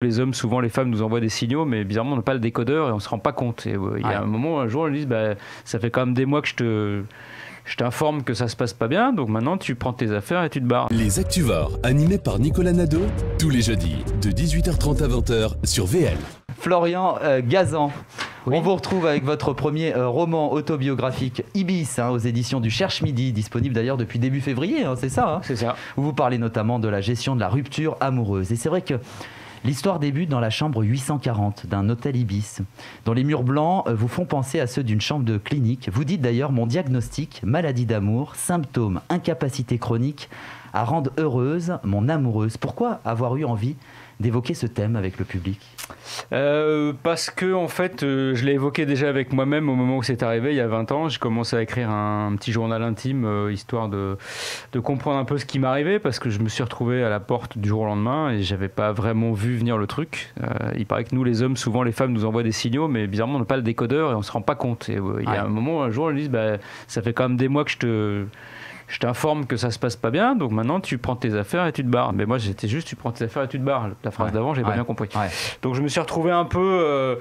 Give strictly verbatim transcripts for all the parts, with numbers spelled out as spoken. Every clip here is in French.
Les hommes, souvent les femmes nous envoient des signaux, mais bizarrement on n'a pas le décodeur et on ne se rend pas compte. Et euh, il y a ah, un moment, un jour, ils disent bah, ça fait quand même des mois que je te... je t'informe que ça se passe pas bien, donc maintenant tu prends tes affaires et tu te barres. Les Actuvores, animés par Nicolas Nadeau, tous les jeudis de dix-huit heures trente à vingt heures sur V L. Florian euh, Gazan, oui. On vous retrouve avec votre premier euh, roman autobiographique Ibis, hein, aux éditions du Cherche Midi, disponible d'ailleurs depuis début février, hein, c'est ça, hein, c'est ça. Où vous parlez notamment de la gestion de la rupture amoureuse. Et c'est vrai que l'histoire débute dans la chambre huit cent quarante d'un hôtel Ibis, dont les murs blancs vous font penser à ceux d'une chambre de clinique. Vous dites d'ailleurs: mon diagnostic, maladie d'amour, symptômes, incapacité chronique, à rendre heureuse mon amoureuse. Pourquoi avoir eu envie d'évoquer ce thème avec le public ? Euh, parce que, en fait, euh, je l'ai évoqué déjà avec moi-même au moment où c'est arrivé, il y a vingt ans. J'ai commencé à écrire un, un petit journal intime, euh, histoire de, de comprendre un peu ce qui m'arrivait, parce que je me suis retrouvé à la porte du jour au lendemain et j'avais pas vraiment vu venir le truc. Euh, il paraît que nous, les hommes, souvent les femmes nous envoient des signaux, mais bizarrement, on n'a pas le décodeur et on se rend pas compte. Et, euh, il y a ah, un moment, un jour, ils disent bah, ça fait quand même des mois que je te... je t'informe que ça se passe pas bien, donc maintenant tu prends tes affaires et tu te barres. Mais moi j'étais juste tu prends tes affaires et tu te barres. La phrase ouais, d'avant, j'ai ouais, pas bien compris. Ouais. Donc je me suis retrouvé un peu euh,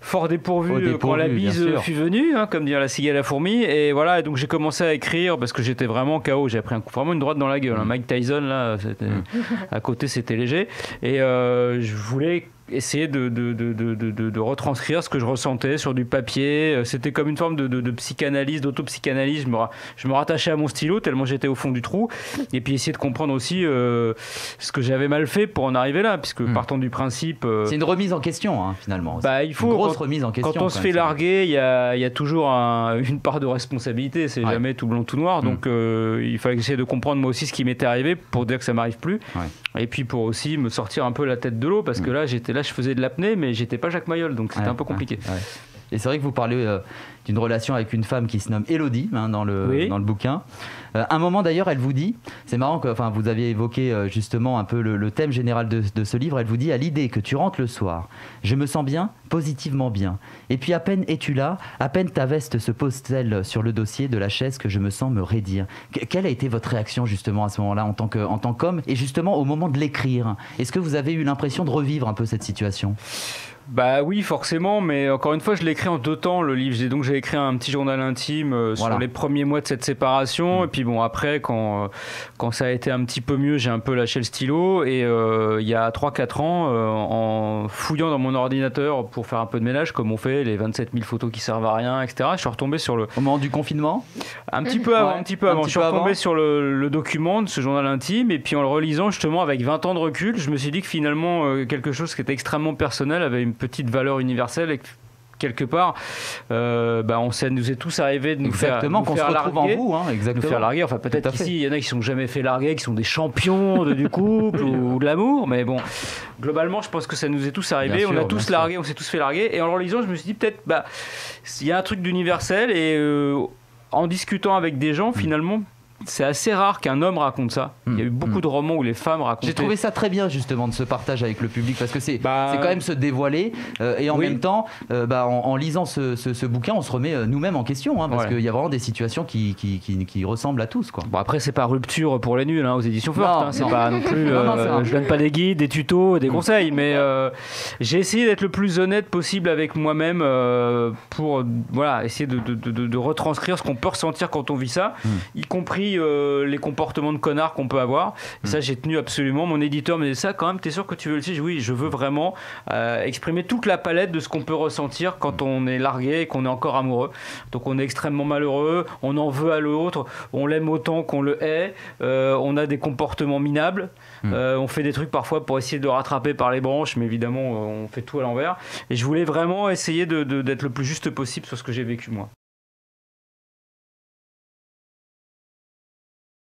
fort dépourvu, dépourvu quand la bise fut venue, hein, comme dire la cigale à la fourmi. Et voilà, et donc j'ai commencé à écrire parce que j'étais vraiment K O. J'ai pris un coup, vraiment une droite dans la gueule. Mmh. Hein. Mike Tyson, là, c'était, mmh. à côté c'était léger. Et euh, je voulais essayer de, de, de, de, de, de retranscrire ce que je ressentais sur du papier. C'était comme une forme de, de, de psychanalyse, d'autopsychanalyse. Je me, je me rattachais à mon stylo tellement j'étais au fond du trou. Et puis essayer de comprendre aussi euh, ce que j'avais mal fait pour en arriver là, puisque mmh. partant du principe... Euh, c'est une remise en question, hein, finalement. Bah, il faut, une grosse quand, remise en question. Quand on se fait larguer, il y a, y a toujours un, une part de responsabilité. C'est ouais. jamais tout blanc, tout noir. Mmh. Donc euh, il fallait essayer de comprendre moi aussi ce qui m'était arrivé pour dire que ça m'arrive plus. Ouais. Et puis pour aussi me sortir un peu la tête de l'eau, parce mmh. que là, j'étais là je faisais de l'apnée, mais j'étais pas Jacques Mayol, donc c'était ouais, un peu compliqué. Ouais, ouais. Et c'est vrai que vous parlez euh, d'une relation avec une femme qui se nomme Élodie, hein, dans, le, oui. dans le bouquin. Euh, un moment d'ailleurs, elle vous dit, c'est marrant, que, enfin, vous aviez évoqué euh, justement un peu le, le thème général de, de ce livre, elle vous dit: à l'idée que tu rentres le soir, je me sens bien, positivement bien. Et puis à peine es-tu là, à peine ta veste se pose-t-elle sur le dossier de la chaise que je me sens me raidir. Que, quelle a été votre réaction justement à ce moment-là en tant que, en tant qu'homme, et justement au moment de l'écrire? Est-ce que vous avez eu l'impression de revivre un peu cette situation? Bah oui, forcément, mais encore une fois, je l'ai écrit en deux temps, le livre. Donc j'ai écrit un petit journal intime euh, voilà. sur les premiers mois de cette séparation. Mmh. Et puis bon, après, quand, euh, quand ça a été un petit peu mieux, j'ai un peu lâché le stylo. Et euh, il y a trois quatre ans, euh, en fouillant dans mon ordinateur pour faire un peu de ménage, comme on fait les vingt-sept mille photos qui servent à rien, et cetera, je suis retombé sur le... Au moment du confinement ? Un petit peu avant, ouais, un petit peu avant. Petit je suis retombé avant. sur le, le document de ce journal intime. Et puis en le relisant, justement, avec vingt ans de recul, je me suis dit que finalement, euh, quelque chose qui était extrêmement personnel avait une petite valeur universelle, et quelque part euh, bah on sait, nous est tous arrivé de nous exactement, faire, nous faire larguer en vous, hein, exactement. Nous faire larguer, enfin peut-être qu'ici il y en a qui ne sont jamais fait larguer, qui sont des champions de, du couple ou, ou de l'amour, mais bon, globalement je pense que ça nous est tous arrivé, bien on sûr, a tous largué, sûr. on s'est tous fait larguer, et en le relisant je me suis dit peut-être bah, il y a un truc d'universel, et euh, en discutant avec des gens finalement mmh. c'est assez rare qu'un homme raconte ça. Mmh. Il y a eu beaucoup mmh. de romans où les femmes racontent. J'ai trouvé ça très bien justement de ce partage avec le public, parce que c'est bah, quand même se dévoiler euh, et en oui. même temps, euh, bah, en, en lisant ce, ce, ce bouquin, on se remet euh, nous-mêmes en question, hein, parce ouais. qu'il y a vraiment des situations qui, qui, qui, qui ressemblent à tous, quoi. Bon, après c'est pas rupture pour les nuls, hein, aux éditions Fortes, hein, c'est pas non plus. Euh, non, non, je donne pas des guides, des tutos, des conseils, mais euh, j'ai essayé d'être le plus honnête possible avec moi-même euh, pour voilà essayer de, de, de, de, de retranscrire ce qu'on peut ressentir quand on vit ça, mmh. y compris Euh, les comportements de connards qu'on peut avoir. Et ça, j'ai tenu absolument. Mon éditeur me dit ça quand même, t'es sûr que tu veux le sujet? Oui, je veux vraiment euh, exprimer toute la palette de ce qu'on peut ressentir quand on est largué et qu'on est encore amoureux. Donc on est extrêmement malheureux, on en veut à l'autre, on l'aime autant qu'on le hait, euh, on a des comportements minables, mmh. euh, on fait des trucs parfois pour essayer de le rattraper par les branches, mais évidemment on fait tout à l'envers. Et je voulais vraiment essayer de, de, d'être le plus juste possible sur ce que j'ai vécu moi.